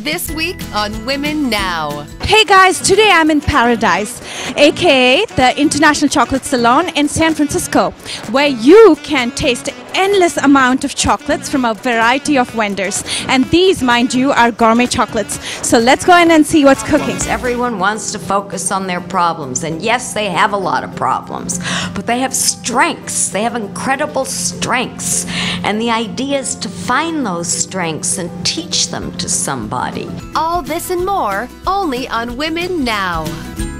This week on Women Now. Hey guys, today I'm in Paradise, aka the International Chocolate Salon in San Francisco, where you can taste endless amount of chocolates from a variety of vendors. And these, mind you, are gourmet chocolates. So let's go in and see what's cooking. Everyone wants to focus on their problems, and yes, they have a lot of problems, but they have strengths. They have incredible strengths, and the idea is to find those strengths and teach them to somebody. All this and more, only on Women Now.